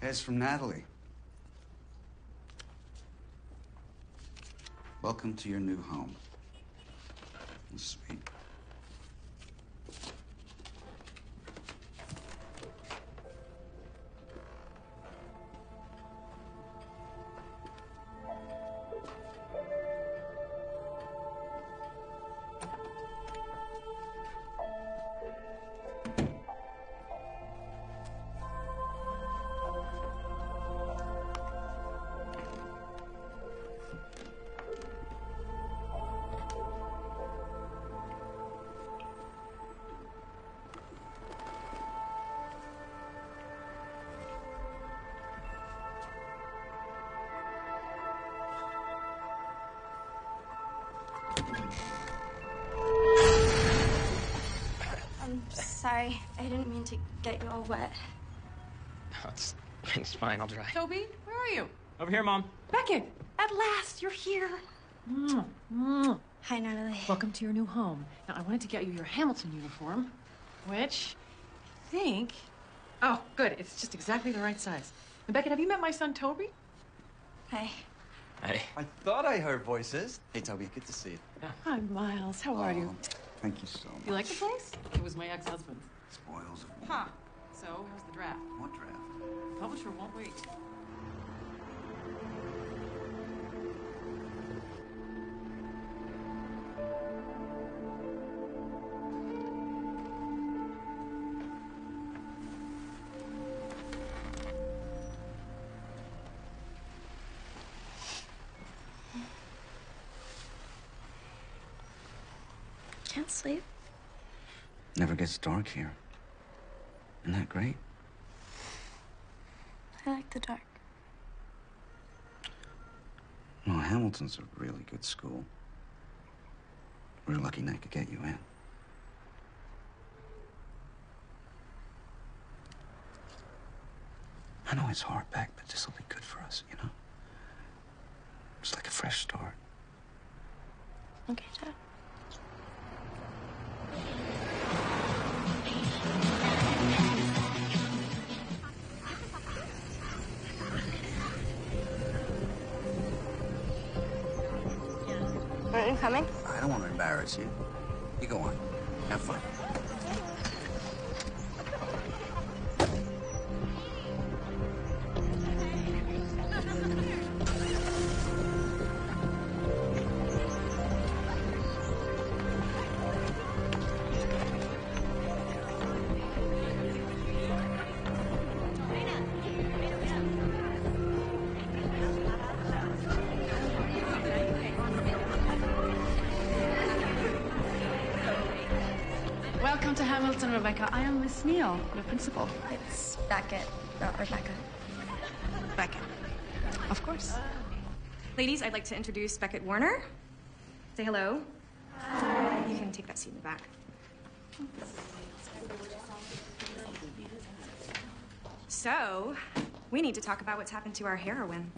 It's from Natalie. Welcome to your new home. Sweet. Get you all wet. No, it's fine. I'll dry. Toby, where are you? Over here, Mom. Beckett, at last, you're here. Hi, Natalie. Welcome to your new home. Now, I wanted to get you your Hamilton uniform, which I think... Oh, good. It's just exactly the right size. And Beckett, have you met my son, Toby? Hi. Hi. I thought I heard voices. Hey, Toby, good to see you. Yeah. Hi, Miles. How are you? Thank you so much. You like the place? It was my ex-husband's. Spoils of war. Huh. So, where's the draft? What draft? The publisher won't wait. Can't sleep. Never gets dark here. Isn't that great? I like the dark. Well, Hamilton's a really good school. We're lucky Nat could get you in. I know it's hard, Beck, but this'll be good for us, you know? It's like a fresh start. Okay, Dad. Coming? I don't want to embarrass you. You go on. Have fun. Rebecca, I am Miss Neal, your principal. It's Beckett, not Rebecca. Beckett. Of course. Ladies, I'd like to introduce Beckett Warner. Say hello. Hi. You can take that seat in the back. So, we need to talk about what's happened to our heroine.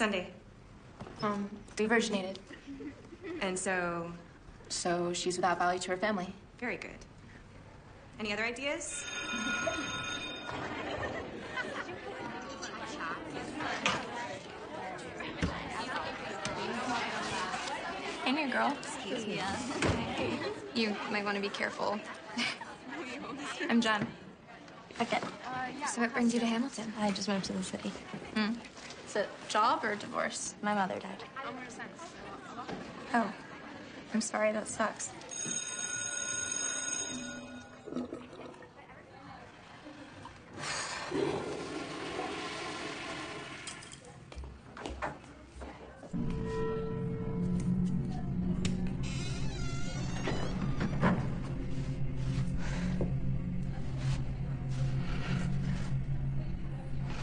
Sunday. Virginated. And so? So she's without value to her family. Very good. Any other ideas? Hey, new girl. Excuse me. You might want to be careful. I'm John. Beckett. So what brings you to Hamilton? I just moved to the city. Mm. Is it job or divorce? My mother died. Oh. I'm sorry, that sucks.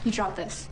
You dropped this.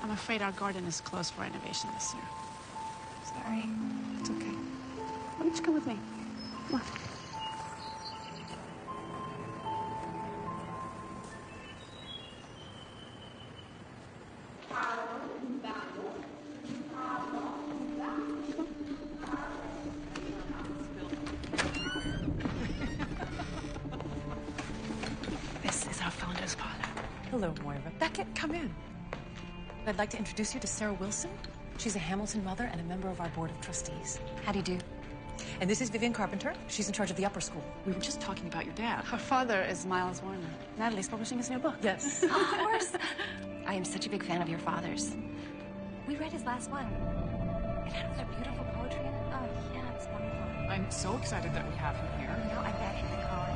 I'm afraid our garden is closed for renovation this year. Sorry. It's okay. Why don't you come with me? Come on. This is our founder's father. Hello, Moira. Beckett, come in. I'd like to introduce you to Sarah Wilson. She's a Hamilton mother and a member of our board of trustees. How do you do? And this is Vivian Carpenter. She's in charge of the upper school. We were just talking about your dad. Her father is Miles Warner. Natalie's publishing his new book. Yes. Of course. I am such a big fan of your father's. We read his last one. It had all that beautiful poetry. Oh, yeah, it's wonderful. I'm so excited that we have him here. No, I bet him in college.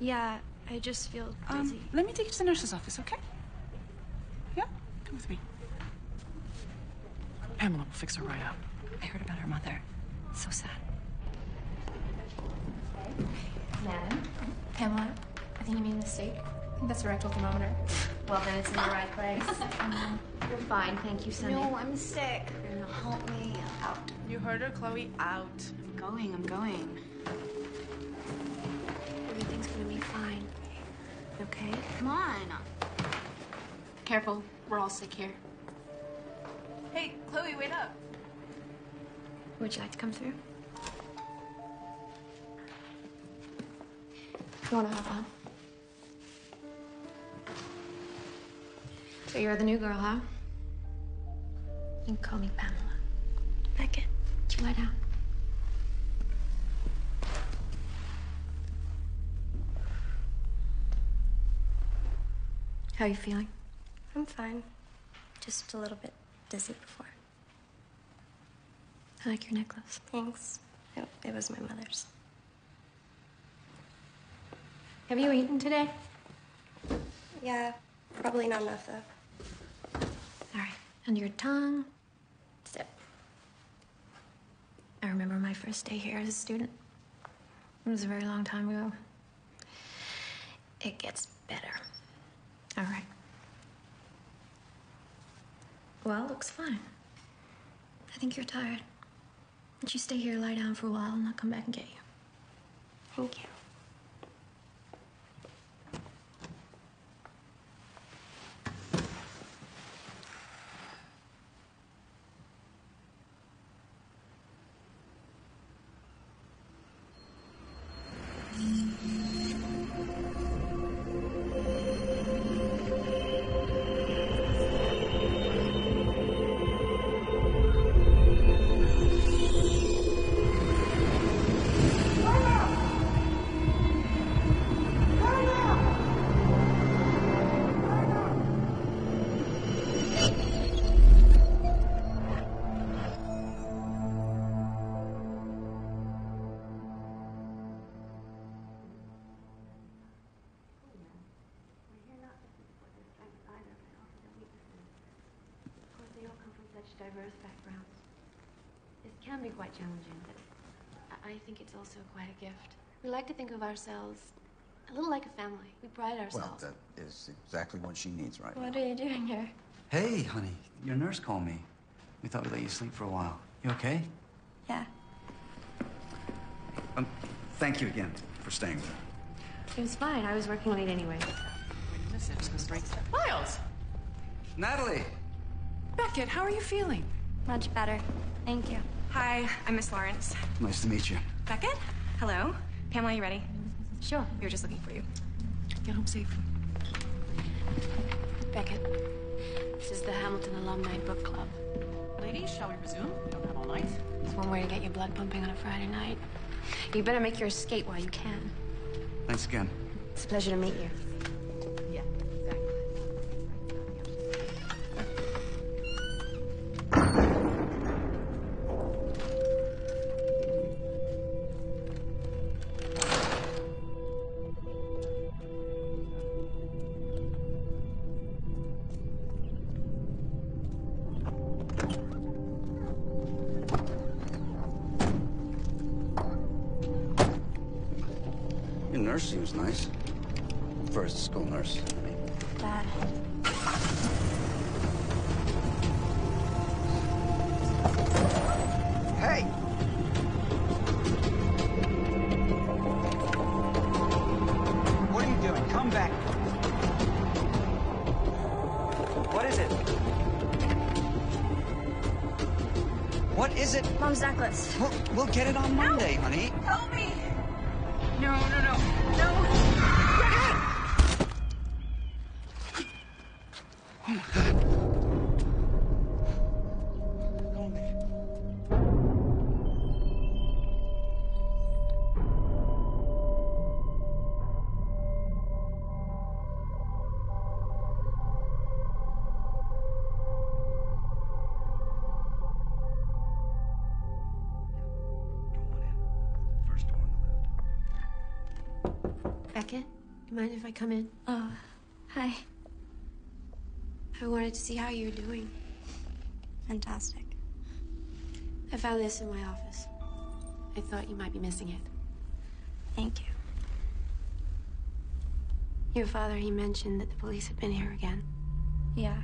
Yeah, I just feel dizzy. Let me take you to the nurse's office, okay? Yeah, come with me. Pamela will fix her right up. I heard about her mother. So sad. Madam? Pamela, I think you made a mistake. I think that's a rectal thermometer. Well, then it's in the right place. You're fine, thank you, Sunday. No, I'm sick. You're gonna help me out. You heard her, Chloe? Out. I'm going. Everything's gonna be fine. Okay? Come on. Careful. We're all sick here. Hey, Chloe, wait up. Would you like to come through? You wanna hop on? So you're the new girl, huh? You can call me Pamela. Beckett, would you lie down? How are you feeling? I'm fine. Just a little bit dizzy before. I like your necklace. Thanks. It was my mother's. Have you eaten today? Yeah, probably not enough, though. All right, under your tongue. Sip. I remember my first day here as a student. It was a very long time ago. It gets better. All right. Well, it looks fine. I think you're tired. Why don't you stay here, lie down for a while, and I'll come back and get you. Thank you. Diverse backgrounds. This can be quite challenging, but I think it's also quite a gift. We like to think of ourselves a little like a family. We pride ourselves. Well, that is exactly what she needs right now. What are you doing here? Hey, honey, your nurse called me. We thought we'd let you sleep for a while. You okay? Yeah. Thank you again for staying with her. It was fine. I was working late anyway. Wait a minute, just go straight to Miles! Natalie! Beckett, how are you feeling? Much better. Thank you. Hi, I'm Miss Lawrence. Nice to meet you. Beckett? Hello. Pamela, you ready? Sure. We were just looking for you. Get home safe. Beckett, this is the Hamilton Alumni Book Club. Ladies, shall we resume? We don't have all night. It's one way to get your blood pumping on a Friday night. You better make your escape while you can. Thanks again. It's a pleasure to meet you. Seems nice. First school nurse. Dad. Hey! What are you doing? Come back. What is it? What is it? Mom's necklace. We'll get it on Monday, honey. Help me! No. No! Get in! Oh my God! Oh my God! First door on the left. Beckett, you mind if I come in? Oh, hi. I wanted to see how you were doing. Fantastic. I found this in my office. I thought you might be missing it. Thank you. Your father, he mentioned that the police had been here again. Yeah.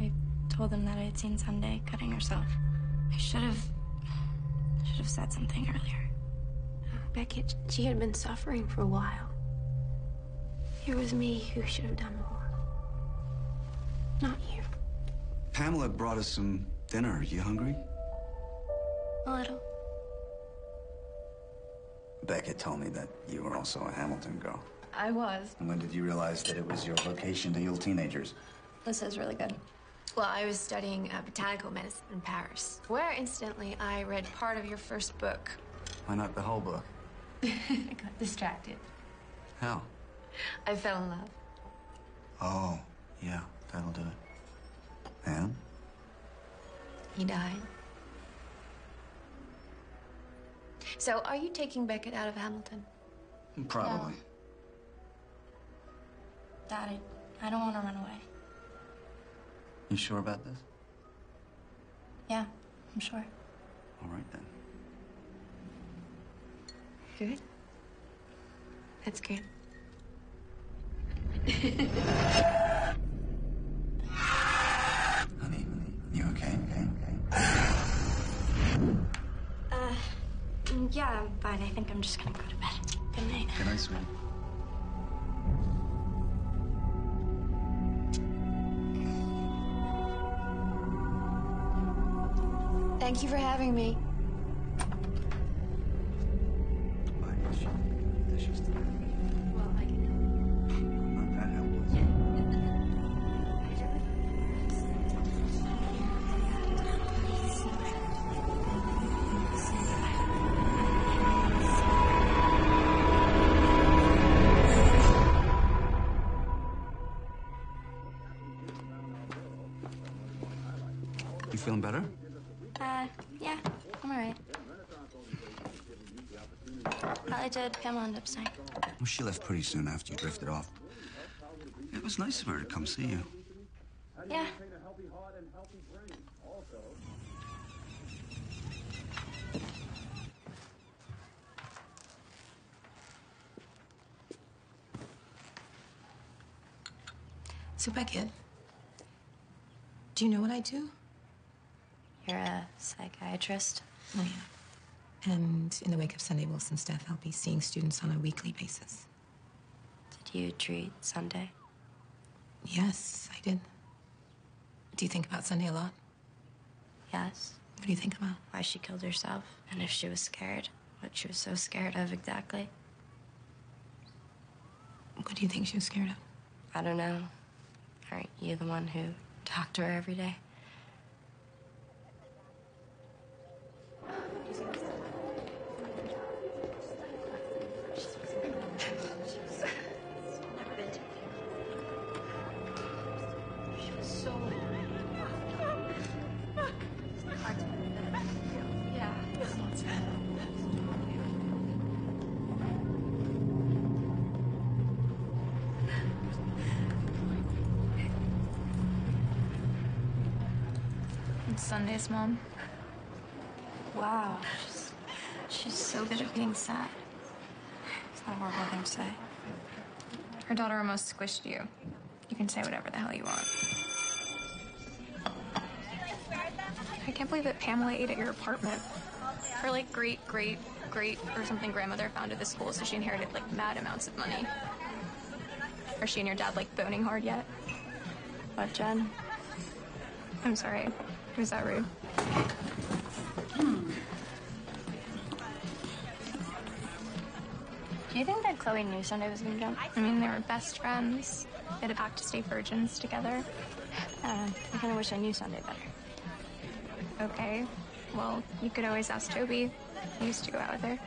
I told them that I had seen Sunday cutting herself. I should have said something earlier. Oh, Beckett, she had been suffering for a while. It was me who should have done more. Not you. Pamela brought us some dinner. You hungry? A little. Beckett told me that you were also a Hamilton girl. I was. And when did you realize that it was your vocation to heal teenagers? This is really good. Well, I was studying botanical medicine in Paris, where, incidentally, I read part of your first book. Why not the whole book? I got distracted. How? I fell in love. Oh, yeah, that'll do it. And? He died. So are you taking Beckett out of Hamilton? Probably. No. Dad, I don't want to run away. You sure about this? Yeah, I'm sure. All right, then. Good. That's good. Honey, you okay? Yeah, I'm fine. I think I'm just gonna go to bed. Good night. Good night, sweetie. Thank you for having me. Feeling better? Yeah, I'm all right. Probably did Pamela end up staying? Well, she left pretty soon after you drifted off. It was nice of her to come see you. Yeah. So, Beckett, do you know what I do? You're a psychiatrist? Oh, yeah. And in the wake of Sunday Wilson's death, I'll be seeing students on a weekly basis. Did you treat Sunday? Yes, I did. Do you think about Sunday a lot? Yes. What do you think about? Why she killed herself, and if she was scared, what she was so scared of exactly. What do you think she was scared of? I don't know. Aren't you the one who talked to her every day? Sunday's mom. Wow, she's so good at being sad. It's not a horrible thing to say. Her daughter almost squished you. You can say whatever the hell you want. I can't believe that Pamela ate at your apartment. Her like great or something grandmother founded the school, so she inherited like mad amounts of money. Are she and your dad like boning hard yet? What, Jen? I'm sorry. Was that rude? Do you think that Chloe knew Sunday was gonna jump? I mean, they were best friends. They had a pact to stay virgins together. I kind of wish I knew Sunday better. Okay, well, you could always ask Toby. He used to go out with her.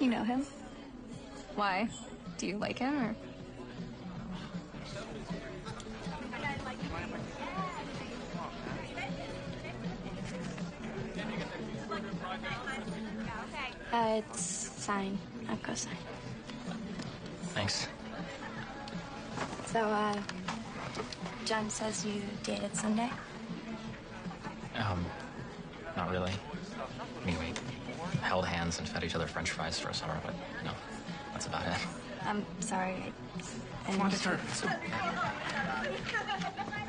You know him? Why? Do you like him, or...? It's sine, not cosine. Thanks. So, John says you dated Sunday? Not really. I mean, we held hands and fed each other french fries for a summer, but no, that's about it. I'm sorry. I didn't want to start.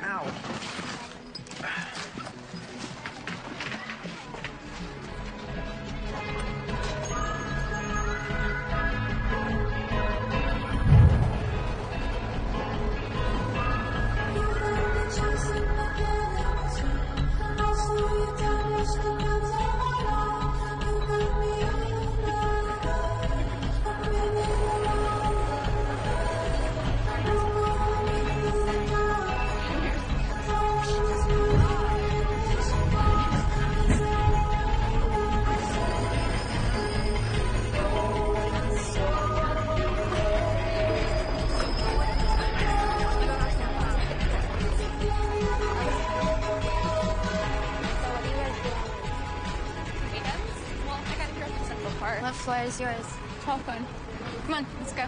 Ow. floor is yours. How fun. Come on, let's go.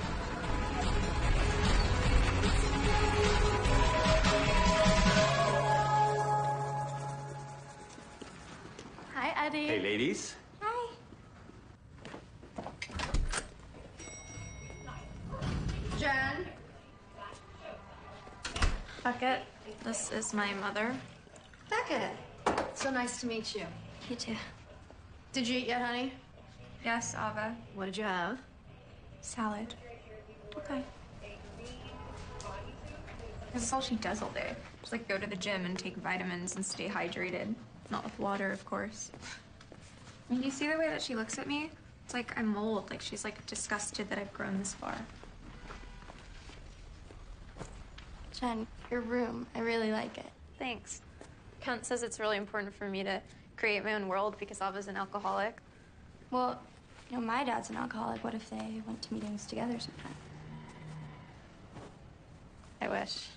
Hi, Eddie. Hey, ladies. Hi. Jen. Beckett, this is my mother. Beckett, so nice to meet you. You too. Did you eat yet, honey? Yes, Ava. What did you have? Salad. Okay. This is all she does all day. Just like go to the gym and take vitamins and stay hydrated. Not with water, of course. And you see the way that she looks at me? It's like I'm old, like she's like disgusted that I've grown this far. Jen, your room, I really like it. Thanks. Kent says it's really important for me to create my own world because Ava's an alcoholic. Well, you know, my dad's an alcoholic. What if they went to meetings together sometime? I wish.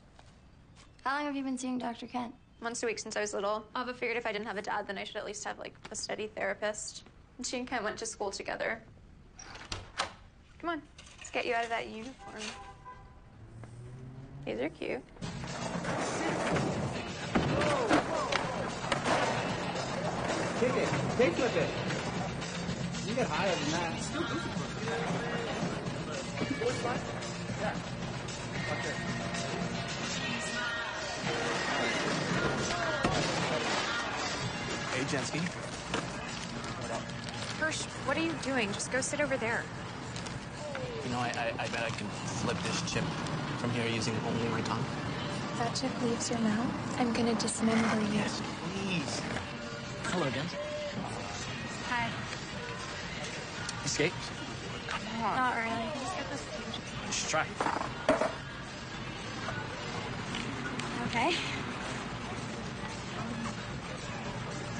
How long have you been seeing Dr. Kent? Once a week since I was little. Ava figured if I didn't have a dad, then I should at least have, like, a steady therapist. And she and Kent went to school together. Come on, let's get you out of that uniform. These are cute. Kick it. Kick with it. You get higher than that. It's still goofy. Yeah. Okay. Hey, Jensky. What up? Hirsch, what are you doing? Just go sit over there. You know, I bet I can flip this chip from here using only my tongue. If that chip leaves your mouth, I'm gonna dismember you. Yes, please. Hello again. Hi. You skate? Come on. Not really. Just get this huge. Let's try. Okay.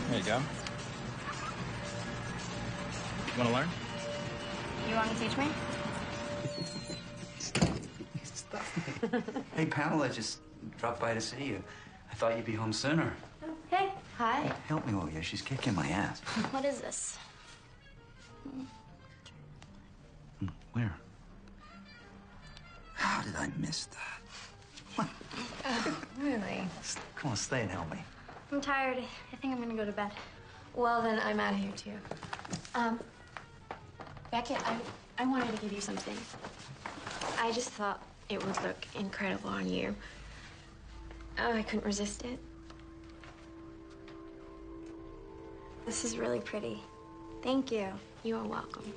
There you go. You want to learn? You want to teach me? Stop me. Hey, Pamela, just dropped by to see you. I thought you'd be home sooner. Hey. Hi. Help me, will you? She's kicking my ass. What is this? Where? How did I miss that? What? Really? Come on, stay and help me. I'm tired. I think I'm going to go to bed. Well, then I'm out of here, too. Beckett, I wanted to give you something. I just thought it would look incredible on you. Oh, I couldn't resist it. This is really pretty. Thank you. You are welcome.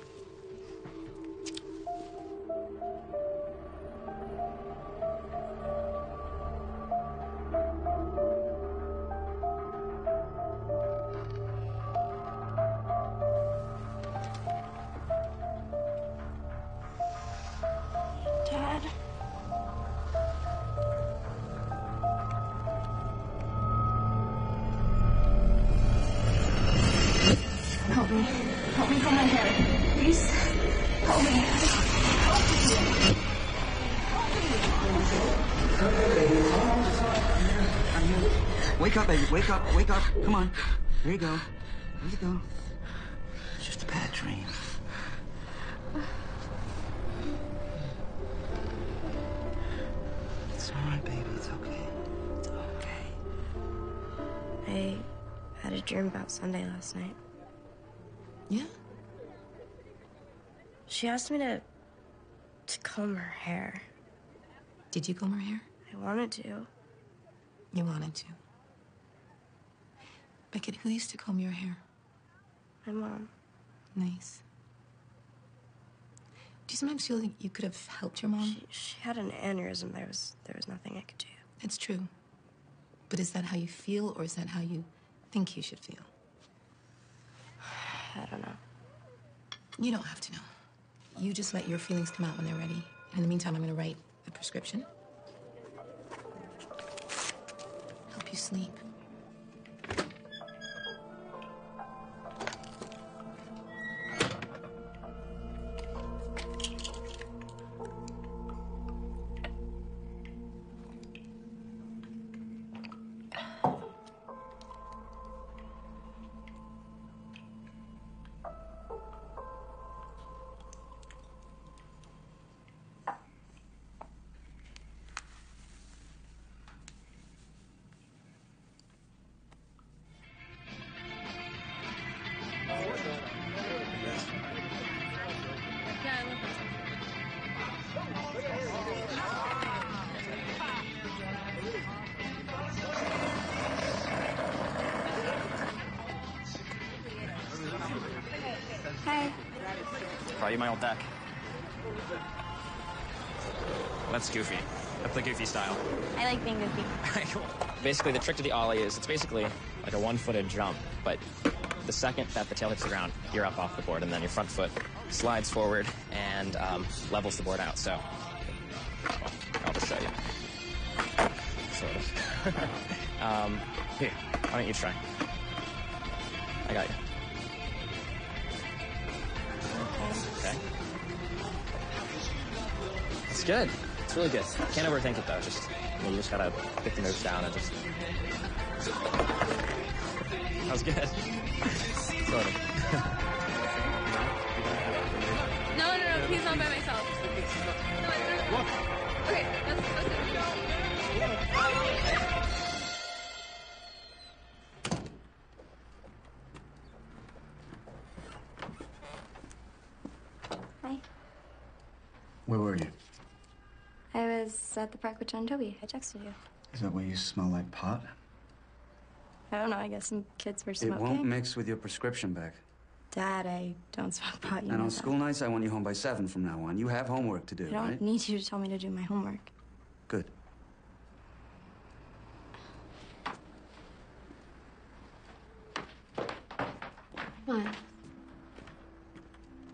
Wake up. Come on. There you go. There you go. It's just a bad dream. It's all right, baby. It's okay. It's okay. I had a dream about Sunday last night. Yeah? She asked me to comb her hair. Did you comb her hair? I wanted to. You wanted to. Beckett, who used to comb your hair? My mom. Nice. Do you sometimes feel like you could have helped your mom? She had an aneurysm. There was nothing I could do. It's true. But is that how you feel, or is that how you think you should feel? I don't know. You don't have to know. You just let your feelings come out when they're ready. And in the meantime, I'm going to write a prescription. Help you sleep. Buy you my old deck. Well, that's goofy. That's the goofy style. I like being goofy. Cool. Basically, the trick to the ollie is it's basically like a one-footed jump, but the second that the tail hits the ground, you're up off the board, and then your front foot slides forward and levels the board out. So, I'll just show you. Sort of. Here, why don't you try? I got you. Okay. It's good. It's really good. Can't overthink it though. Just you just gotta get the moves down and just. That was good. Sort of. No, please not by myself. No, I okay, that's it. Where were you? I was at the park with John and Toby. I texted you. Is that why you smell like pot? I don't know. I guess some kids were smoking. It won't mix with your prescription bag. Dad, I don't smoke pot. You know that. And on school nights, I want you home by 7 from now on. You have homework to do, right? I don't need you to tell me to do my homework. Good. Come on.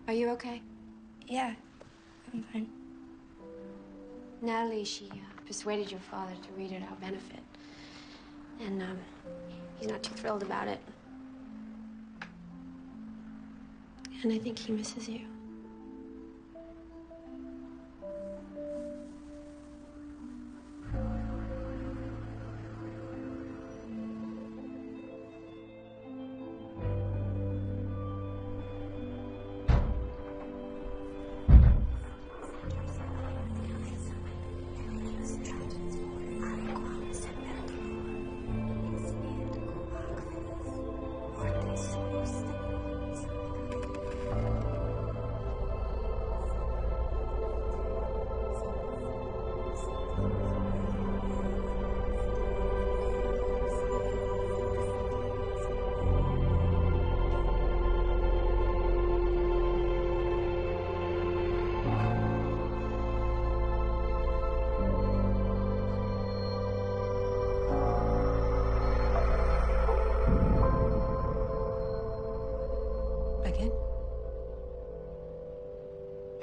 Are you okay? Yeah. I'm fine. Natalie, she persuaded your father to read it our benefit. And he's not too thrilled about it. And I think he misses you.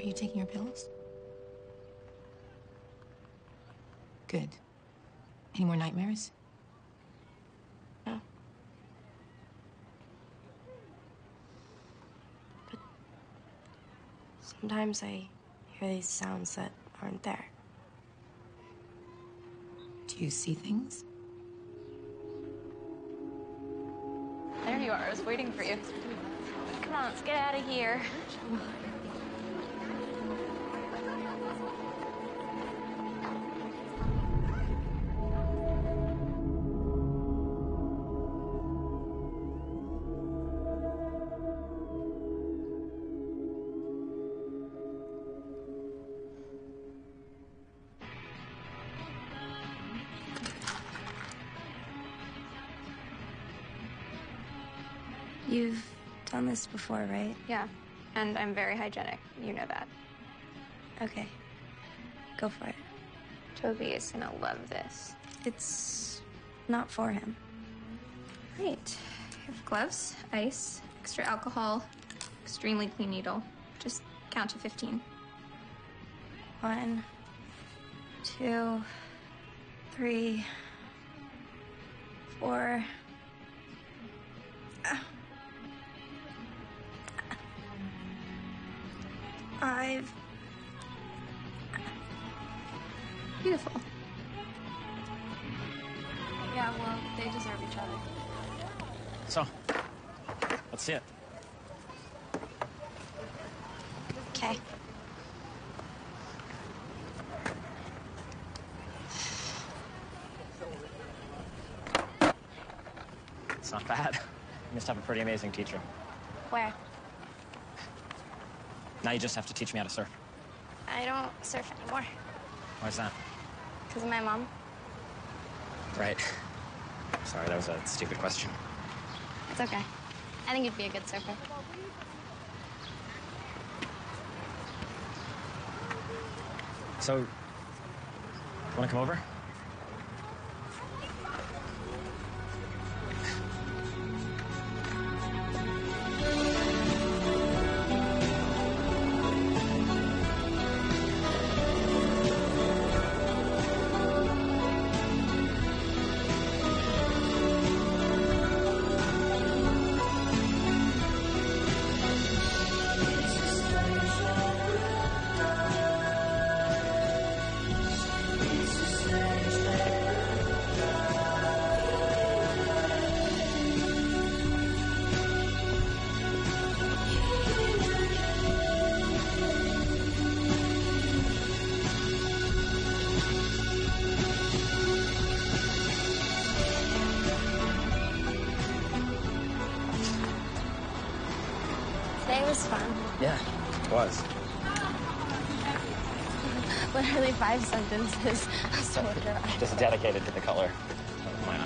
Are you taking your pills? Good. Any more nightmares? No. But sometimes I hear these sounds that aren't there. Do you see things? There you are. I was waiting for you. Come on, let's get out of here. You've done this before, right? Yeah, and I'm very hygienic. You know that. Okay, go for it. Toby is gonna love this. It's not for him. Great. You have gloves, ice, extra alcohol, extremely clean needle. Just count to 15. 1, 2, 3, 4. Beautiful. Yeah, well, they deserve each other. So, let's see it. Okay. It's not bad. You must have a pretty amazing teacher. Where? Now you just have to teach me how to surf. I don't surf anymore. Why's that? Because of my mom. Right. Sorry, that was a stupid question. It's okay. I think you'd be a good surfer. So, wanna come over? Five sentences. Just dedicated to the color of my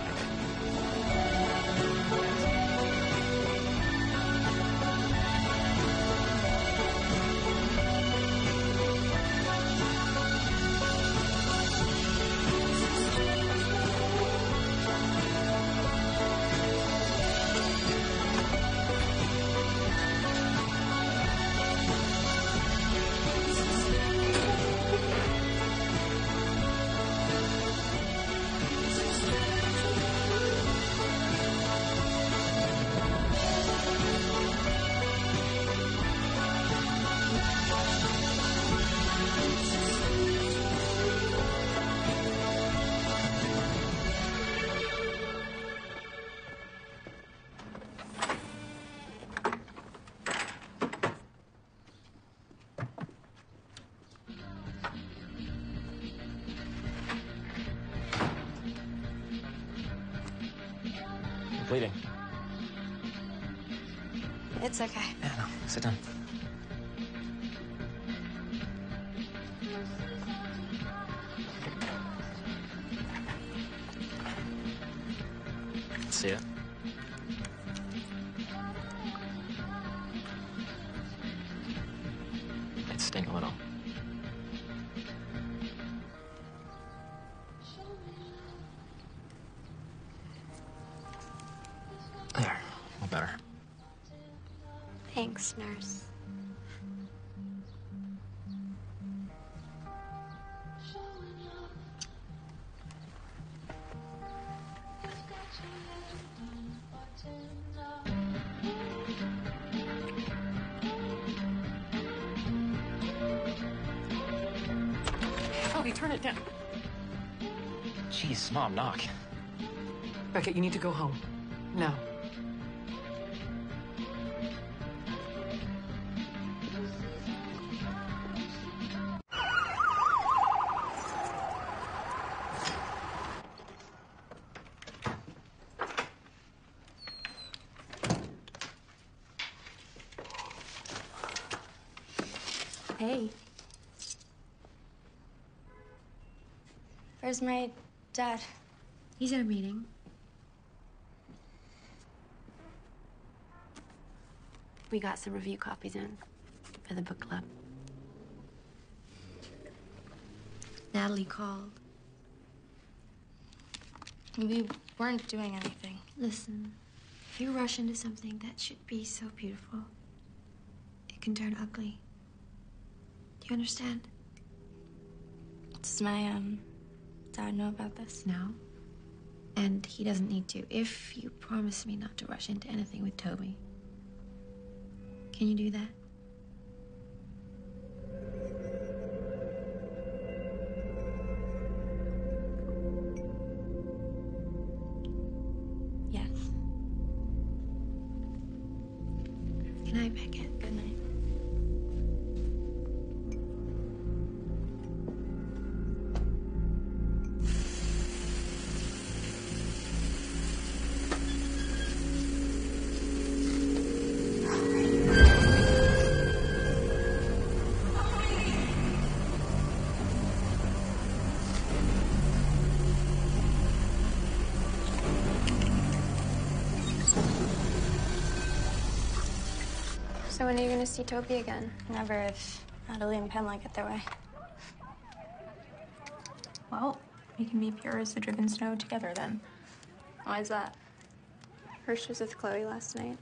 It's okay. Yeah, no, sit down. See ya. It stings a little. There, all better. Thanks, nurse. Ellie, turn it down. Jeez, Mom, knock. Beckett, you need to go home. Now. Where's my dad? He's at a meeting. We got some review copies in for the book club. Natalie called. We weren't doing anything. Listen, if you rush into something that should be so beautiful, it can turn ugly. Do you understand? Does my, Dad know about this? No. And he doesn't need to. If you promise me not to rush into anything with Toby, can you do that? Yes. Good night, Beckett. Good night. So when are you gonna see Toby again? Never, if Natalie and Pamela get their way. Well, we can be pure as the driven snow together then. Why is that? Hirsch was with Chloe last night.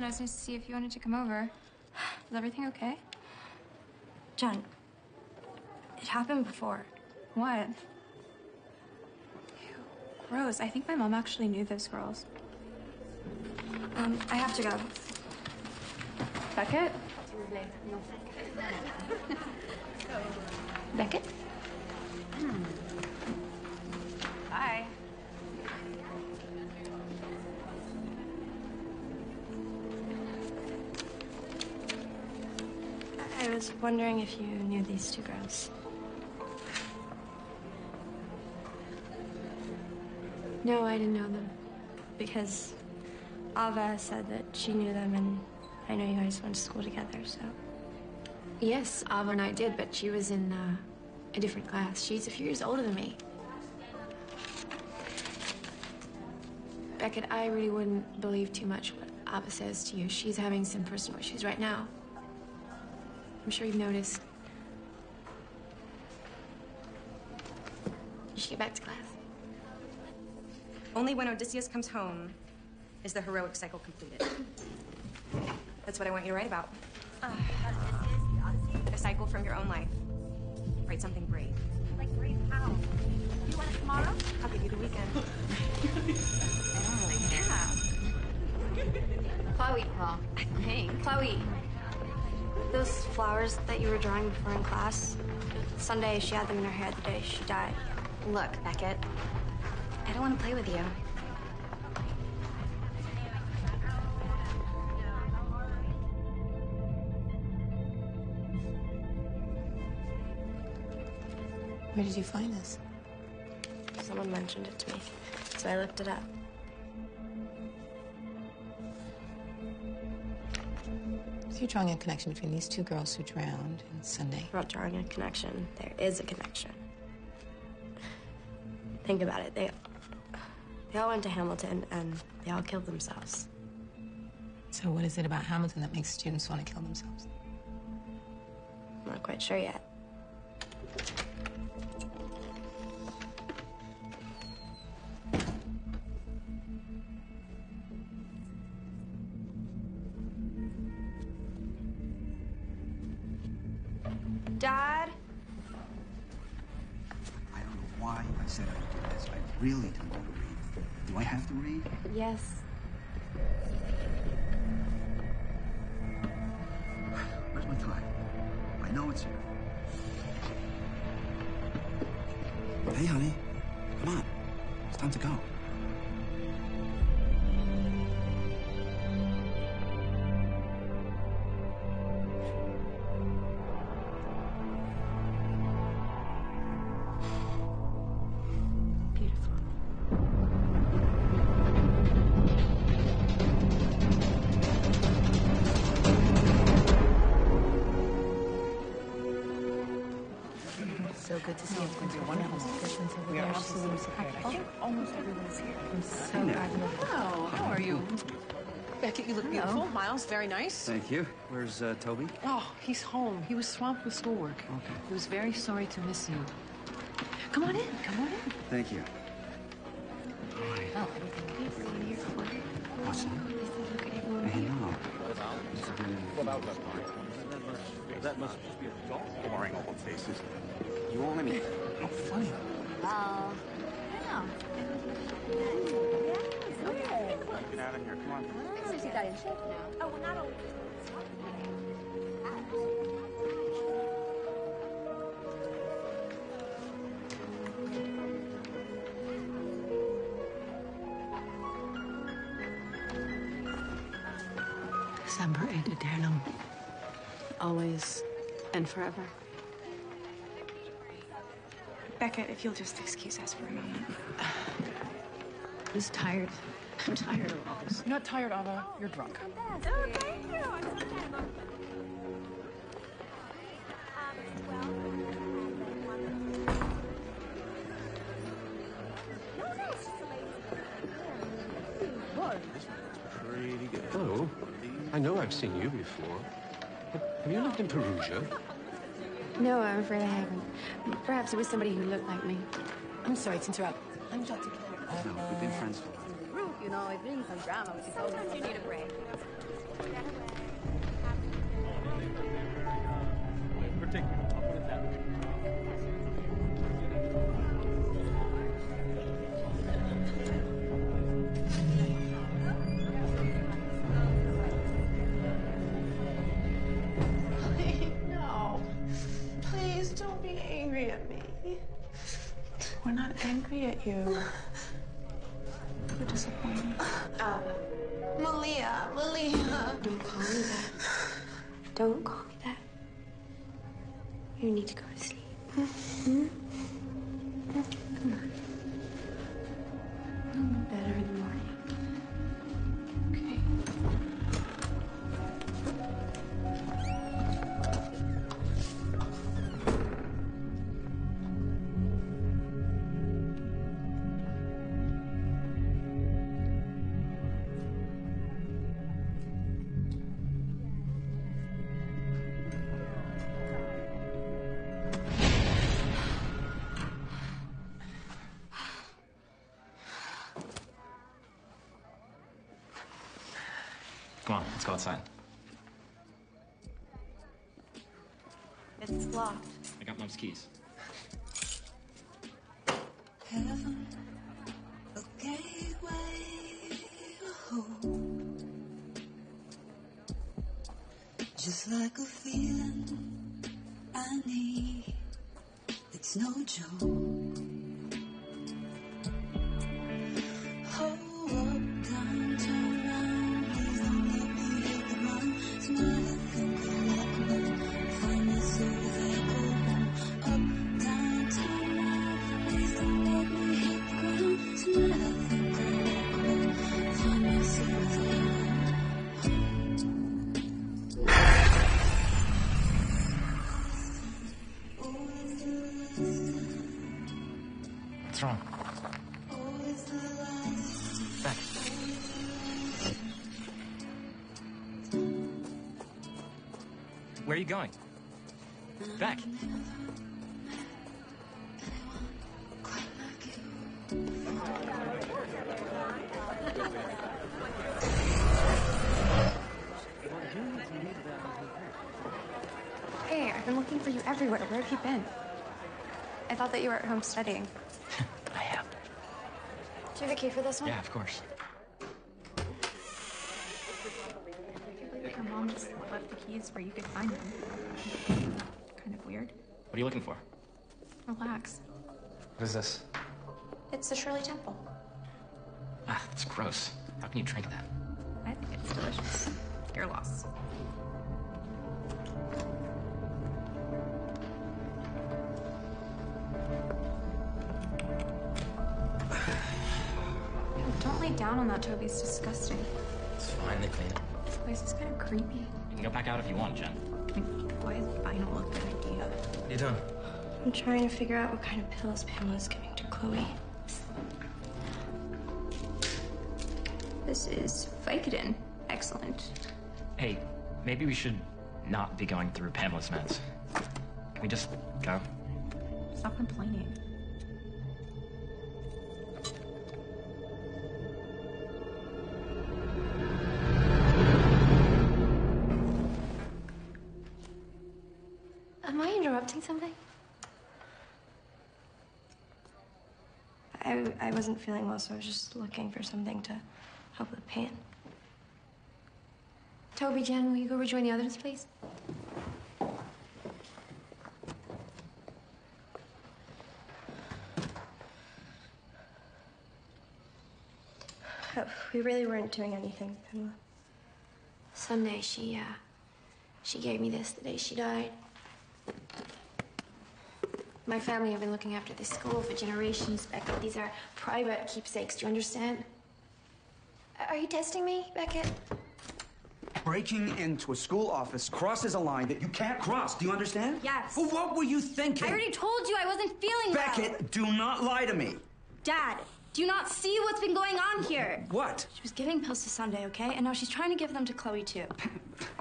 I was going to see if you wanted to come over. Is everything okay? John, it happened before. What? Ew, gross. I think my mom actually knew those girls. I have to go. Beckett? Beckett? Bye. I was wondering if you knew these two girls. No, I didn't know them. Because Ava said that she knew them, and I know you guys went to school together, so... Yes, Ava and I did, but she was in a different class. She's a few years older than me. Beckett, I really wouldn't believe too much what Ava says to you. She's having some personal issues right now. I'm sure you've noticed. You should get back to class. Only when Odysseus comes home is the heroic cycle completed. That's what I want you to write about. Odysseus, the Odyssey. A cycle from your own life. Write something brave. Like brave how? You want it tomorrow? I'll give you the weekend. Oh, yeah. Chloe. Well, hey, Chloe. Those flowers that you were drawing before in class, Sunday she had them in her hair the day she died. Look, Beckett, I don't want to play with you. Where did you find this? Someone mentioned it to me, so I looked it up. You're drawing a connection between these two girls who drowned and Sunday. I'm not drawing a connection. There is a connection. Think about it. They all went to Hamilton, and they all killed themselves. So what is it about Hamilton that makes students want to kill themselves? I'm not quite sure yet. Dad? I don't know why I said I did this. I really don't want to read. Do I have to read? Yes. Where's my tie? I know it's here. Hey, honey. Come on. It's time to go. so good to see you. It's going to be a wonderful person. We are absolutely prepared. I think almost everyone is here. I'm so glad you are. Hello. How are you? Beckett, you look beautiful. Miles, very nice. Thank you. Where's Toby? Oh, he's home. He was swamped with schoolwork. Okay. He was very sorry to miss you. Come on in. Come on in. Thank you. Oh, everything is here. What's that? Look at everyone. I know. That must just be a dog. Boring old faces. You won't let me. How funny. Oh, I know. Get out of here, come on. At least he's got in shape now. Oh, well, not only. Semper et eternum. Always and forever. Beckett, if you'll just excuse us for a moment. I was tired. I'm tired of all this. You're not tired, Ava. You're drunk. Oh, thank you. I'm so tired. Hello. I know I've seen you before. Have you lived in Perugia? No, I'm afraid I haven't. Perhaps it was somebody who looked like me. I'm sorry to interrupt. I'm Dr. Kent. Oh, no, we've been friends for a while. You know, I've been in some drama. Sometimes you need a break. Please, no. Please don't be angry at me. We're not angry at you. Malia, Malia. Don't call me that. Don't call me that. You need to go to sleep. Mm-hmm. Come on. You'll be better in the morning. Okay. Come on, let's go outside. It's locked. I got Mom's keys. Heaven, a gateway home. Just like a feeling I need. It's no joke. What's wrong? Back. Where are you going? Back. Hey, I've been looking for you everywhere. Where have you been? I thought that you were at home studying. I have. Do you have a key for this one? Yeah, of course. Your mom just left the keys where you could find them. Kind of weird. What are you looking for? Relax. What is this? It's the Shirley Temple. Ah, that's gross. How can you drink that? I think it's delicious. You're lost. Down on that, Toby's disgusting. It's fine, they clean it. This place is kind of creepy. You can go back out if you want, Jen. Why is vinyl a good idea? You're done. I'm trying to figure out what kind of pills Pamela's giving to Chloe. This is Vicodin. Excellent. Hey, maybe we should not be going through Pamela's meds. Can we just go? Stop complaining. Am I interrupting something? I wasn't feeling well, so I was just looking for something to help with the pain. Toby, Jen, will you go rejoin the others, please? Oh, we really weren't doing anything, Pamela. Sunday, she gave me this the day she died. My family have been looking after this school for generations, Beckett. These are private keepsakes, do you understand? Are you testing me, Beckett? Breaking into a school office crosses a line that you can't cross, do you understand? Yes. Well, what were you thinking? I already told you I wasn't feeling well. Beckett, do not lie to me. Dad, do you not see what's been going on here? What? She was giving pills to Sunday, okay? And now she's trying to give them to Chloe, too.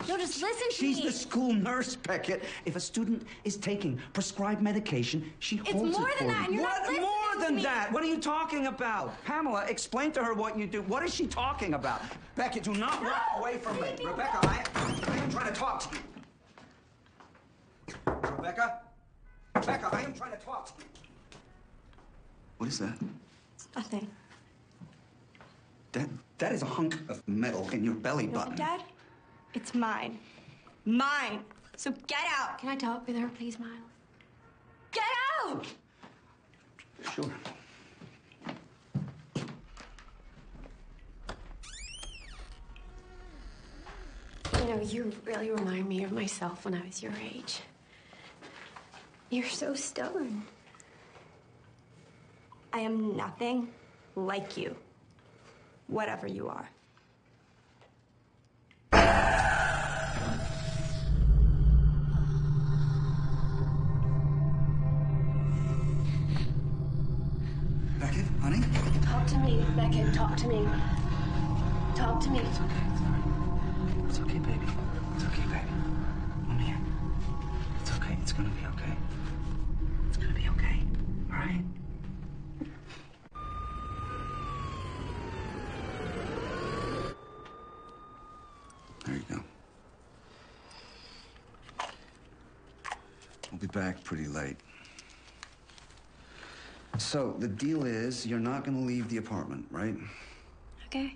No, just listen to me. She's the school nurse, Beckett. If a student is taking prescribed medication, she holds it for you. It's more than that, and you're not listening to me. What more than that? What are you talking about? Pamela, explain to her what you do. What is she talking about? Beckett, do not walk away from me. Rebecca, I am trying to talk to you. Rebecca, I am trying to talk to you. What is that? Nothing. That is a hunk of metal in your belly button. Dad, it's mine. Mine. So get out. Can I talk with her, please, Miles? Get out! Sure. You know, you really remind me of myself when I was your age. You're so stubborn. I am nothing like you, whatever you are. Beckett, honey? Talk to me, Beckett, talk to me. Talk to me. It's okay, it's all right. It's okay, baby. It's okay, baby. I'm here. It's okay, it's gonna be okay. It's gonna be okay, all right? There you go. We'll be back pretty late. So, the deal is, you're not gonna leave the apartment, right? Okay.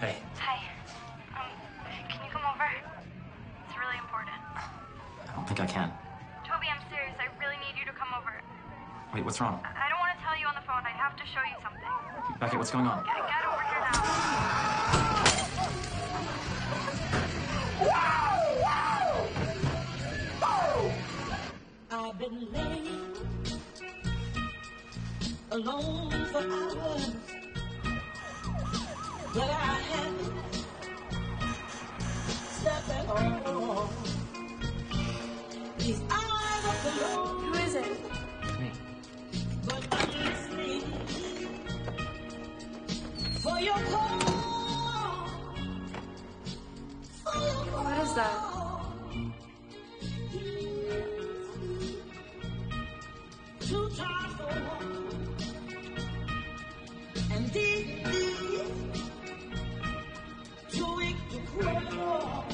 Hey. Hi. Can you come over? think I can. Toby, I'm serious. I really need you to come over. Wait, what's wrong? I don't want to tell you on the phone. I have to show you something. Beckett, what's going on? Get over here now. Wow! Wow! Oh! I've been laying alone for hours, but I haven't slept at all. These hours of the Lord. Who is it? It's me. But I can sleep for your call. For your call. What is that? Too tired for one. And this too weak to crawl.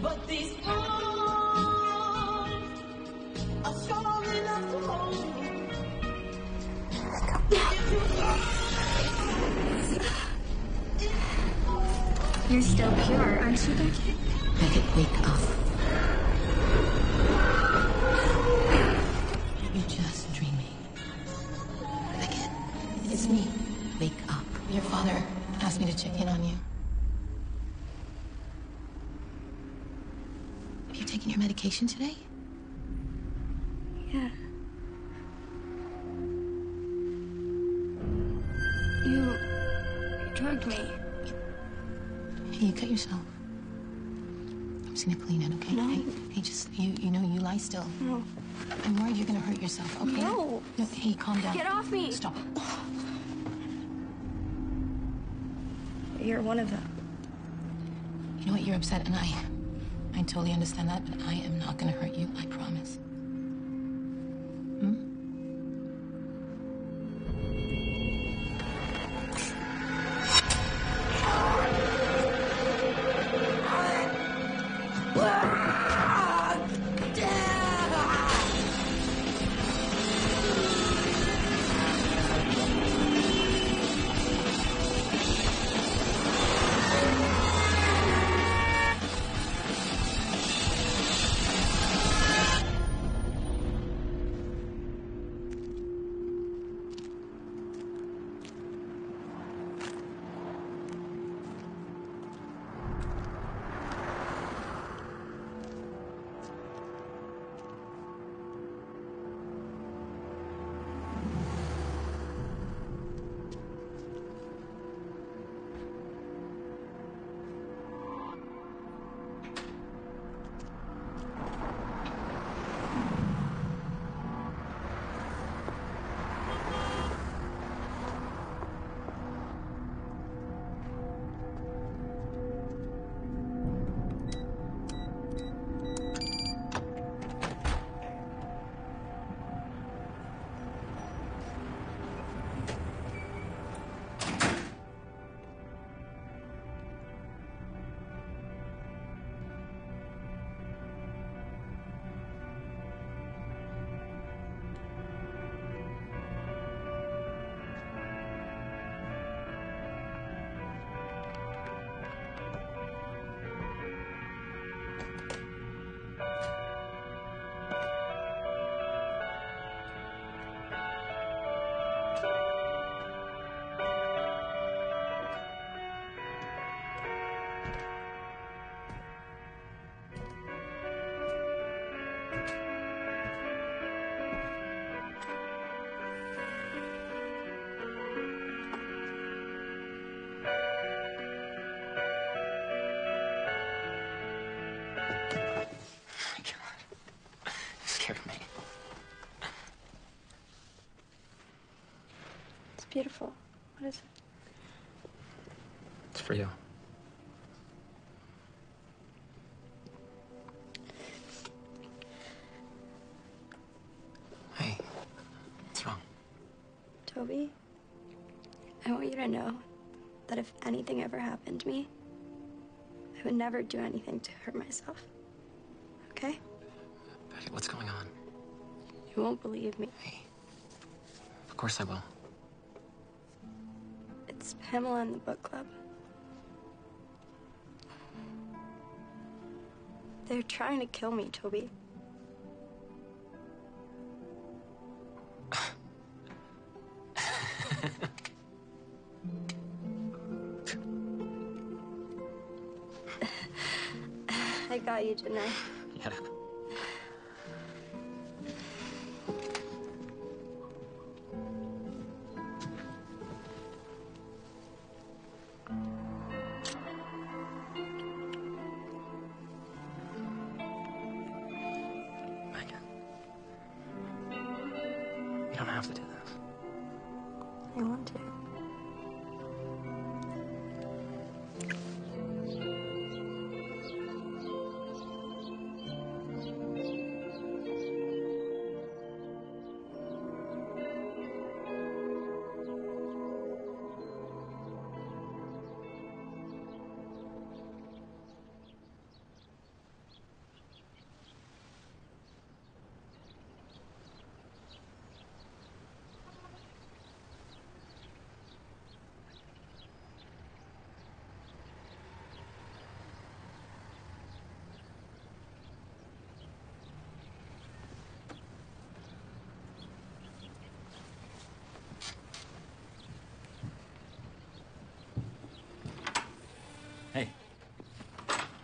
But these arms are strong enough to hold you. You're still pure, aren't you, Beckett? Beckett, wake up. You're just dreaming. Beckett, it's me. Wake up. Your father asked me to check in on you. Taking your medication today? Yeah. You drugged me. Hey, you cut yourself. I'm just gonna clean it, okay? No. Hey, just, you know, you lie still. No. I'm worried you're gonna hurt yourself, okay? No. Look, hey, calm down. Get off me! Stop. You're one of them. You know what? You're upset, and I totally understand that, but I am not gonna hurt you, I promise. Beautiful. What is it? It's for you. Hey, what's wrong? Toby, I want you to know that if anything ever happened to me, I would never do anything to hurt myself. Okay? Beckett, what's going on? You won't believe me. Hey, of course I will. It's Pamela in the book club. They're trying to kill me, Toby. I got you, didn't I? Yeah.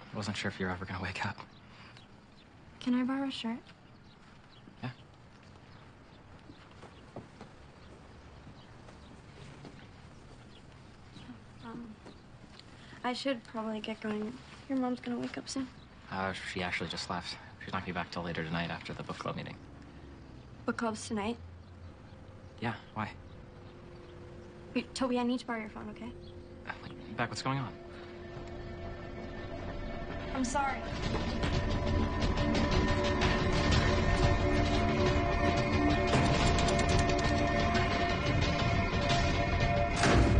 I wasn't sure if you were ever gonna wake up. Can I borrow a shirt? Yeah. I should probably get going. Your mom's gonna wake up soon. She actually just left. She's not gonna be back till later tonight after the book club meeting. Book club's tonight? Yeah, why? Wait, Toby, I need to borrow your phone, okay? Beck, what's going on? I'm sorry.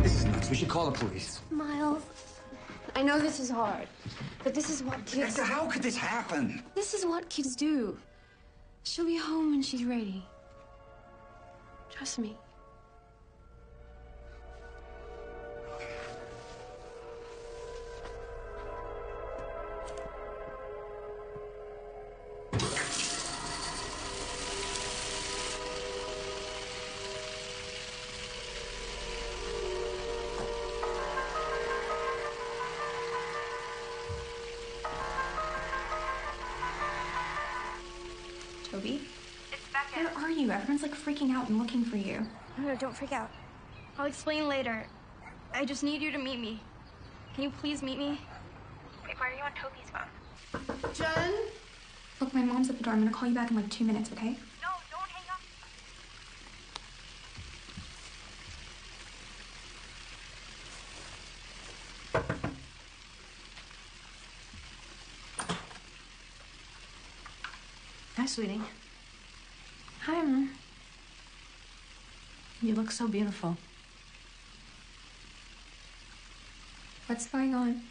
This is nuts. We should call the police. Miles, I know this is hard, but this is what kids do. How could this happen? This is what kids do. She'll be home when she's ready. Trust me. Everyone's like freaking out and looking for you. No, don't freak out. I'll explain later. I just need you to meet me. Can you please meet me? Wait, why are you on Toby's phone? Jen? Look, my mom's at the door. I'm gonna call you back in like 2 minutes, okay? No, don't hang up. Hi, sweetie. Hi, Mom. You look so beautiful. What's going on?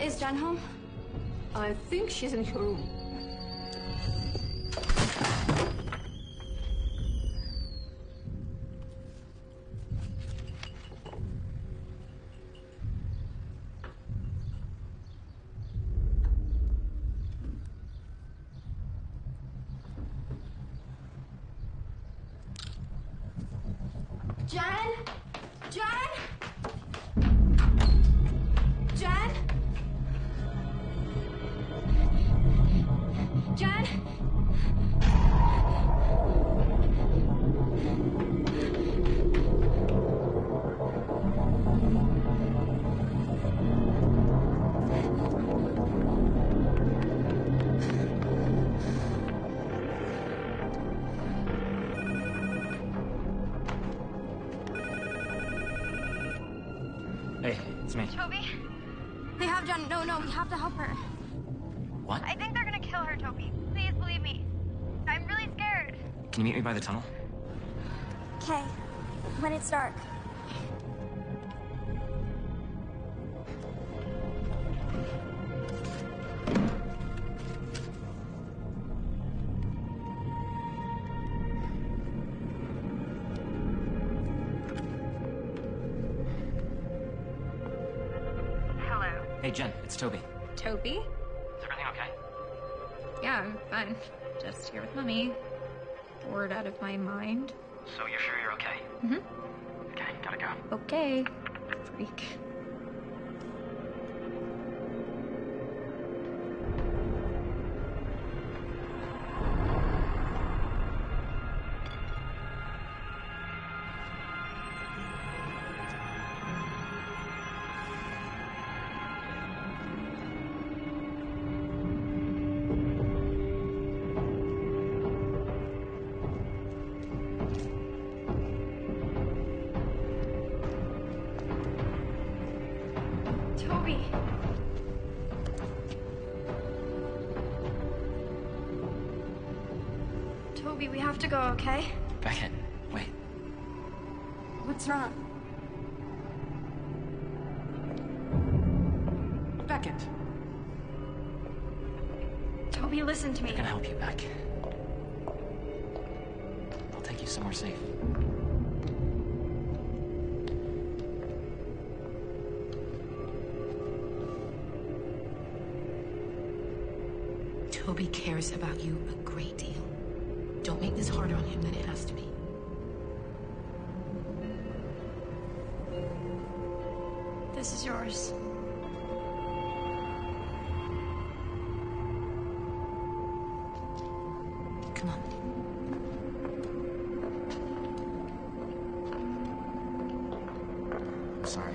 Is Jen home? I think she's in her room. Hey, it's me. Toby? They have John. No, we have to help her. What? I think they're gonna kill her, Toby. Please believe me. I'm really scared. Can you meet me by the tunnel? Okay. When it's dark. Hey, Jen, it's Toby. Toby? Is everything okay? Yeah, I'm fine. Just here with Mommy. Bored out of my mind. So you're sure you're okay? Mm-hmm. Okay, gotta go. Okay. Freak. We have to go, okay? Beckett, wait. What's wrong? Beckett. Toby, listen to me. I'm gonna help you, Beck. I'll take you somewhere safe. Toby cares about you a great deal. Don't make this harder on him than it has to be. This is yours. Come on. I'm sorry.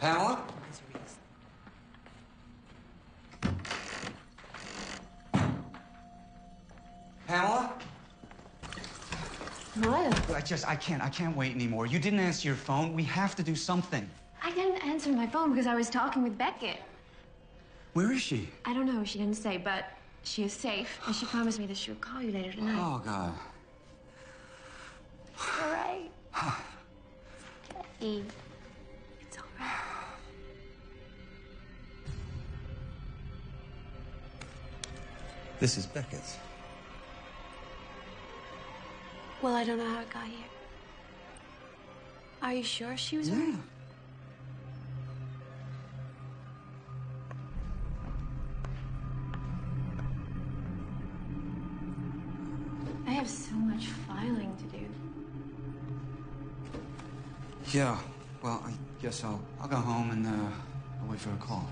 Pamela? Pamela? Malia? I can't wait anymore. You didn't answer your phone. We have to do something. I didn't answer my phone because I was talking with Beckett. Where is she? I don't know. She didn't say, but she is safe. And she promised me that she would call you later tonight. Oh, God. It's all right. It's okay. This is Beckett's. Well, I don't know how it got here. Are you sure she was right? I have so much filing to do. Yeah, well, I guess I'll go home and I'll wait for a call.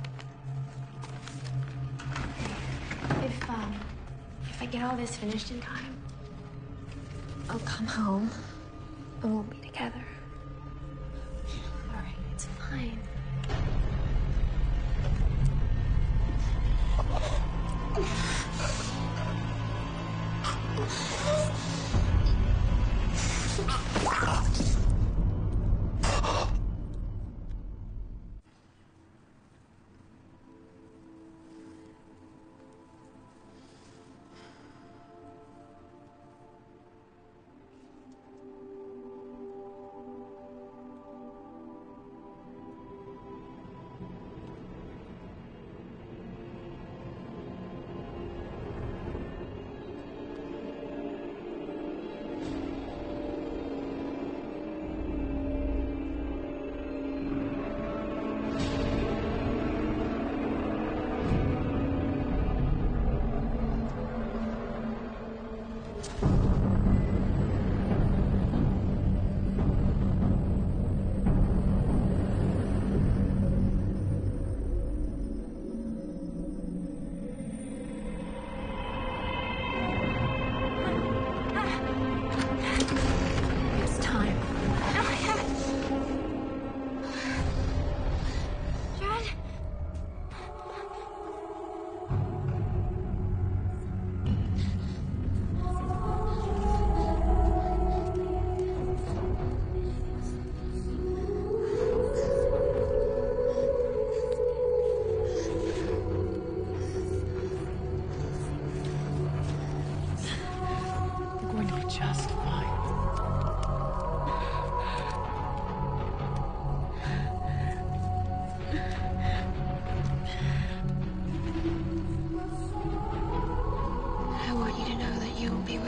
If I get all this finished in time, I'll come home and we'll be together. All right, it's fine.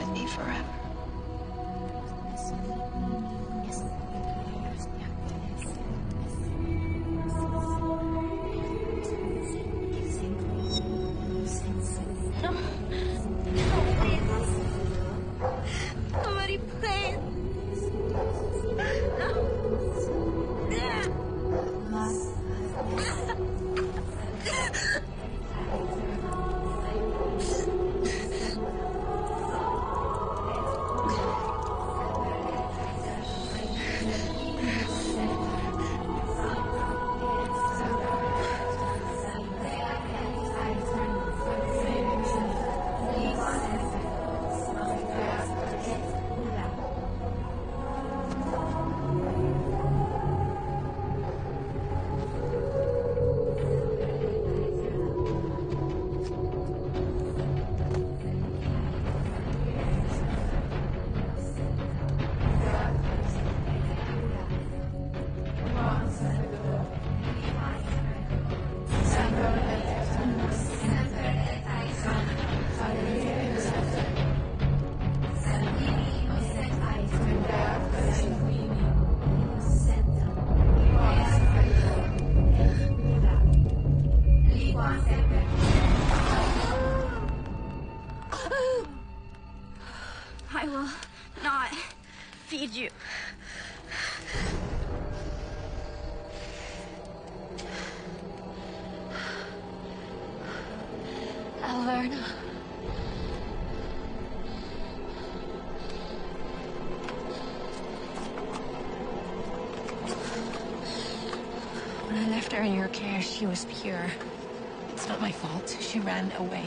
with me forever. In your care, she was pure. It's not my fault. She ran away.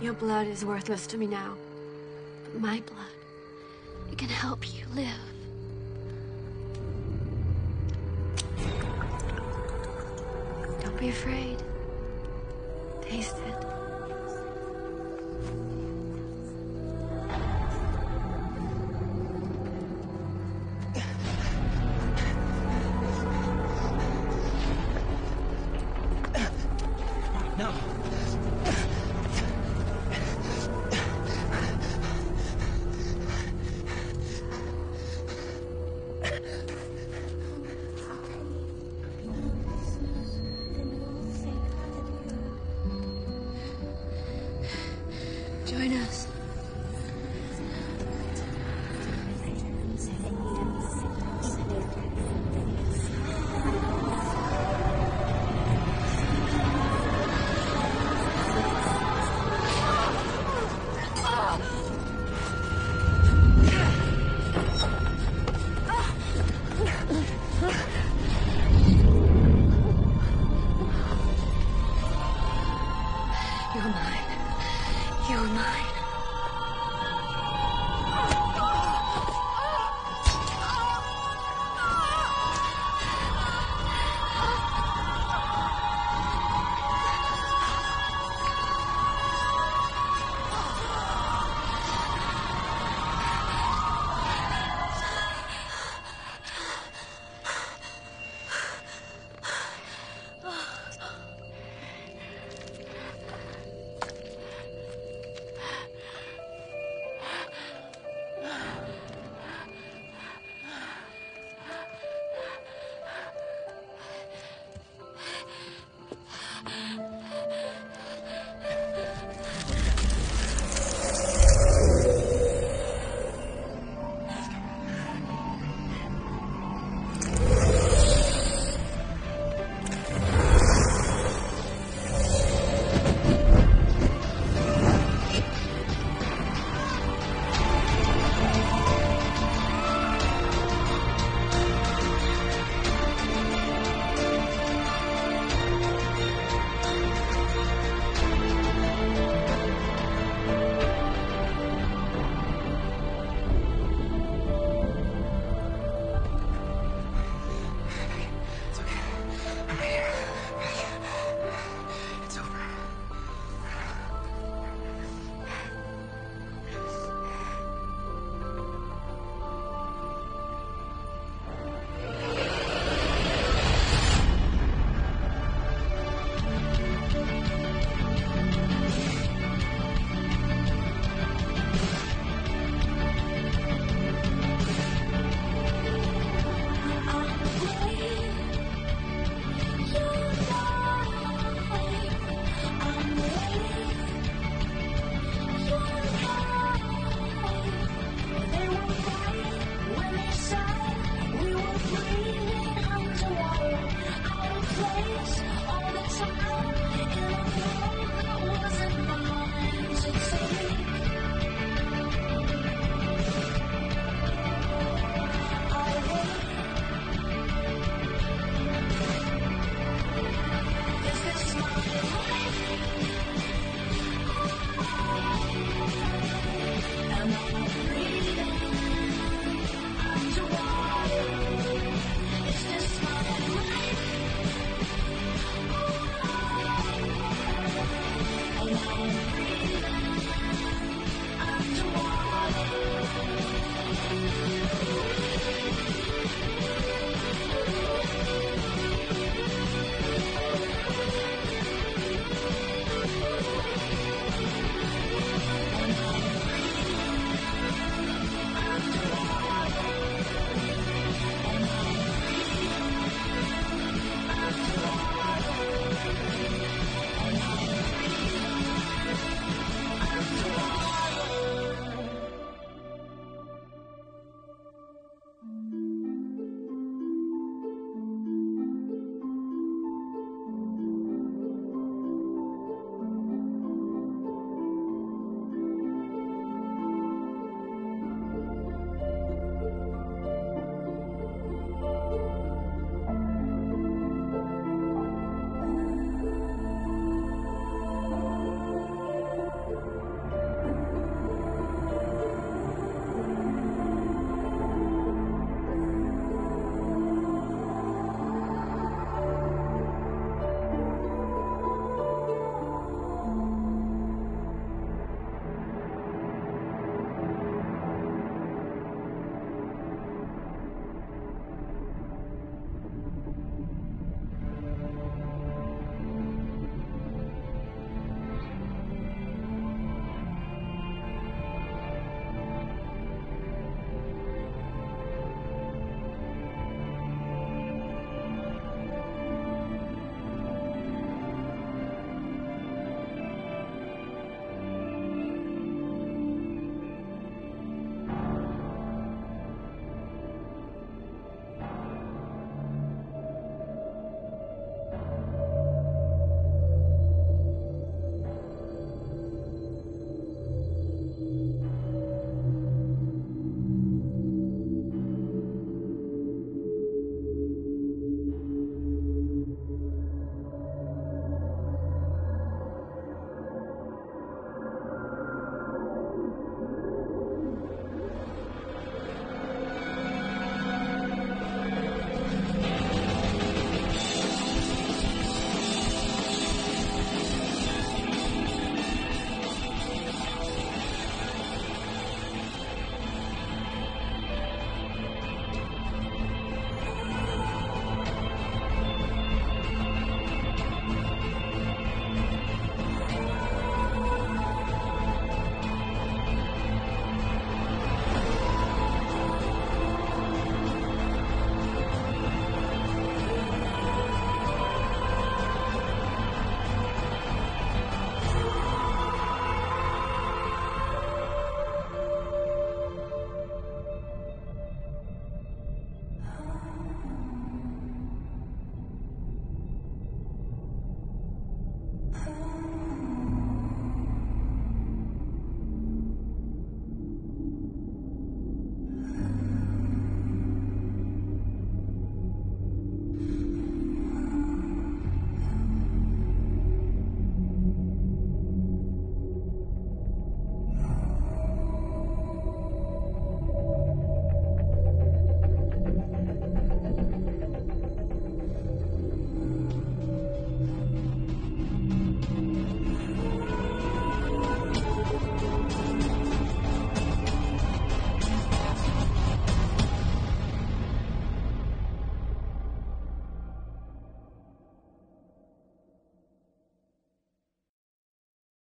Your blood is worthless to me now. But my blood, it can help you live. Don't be afraid. Taste it.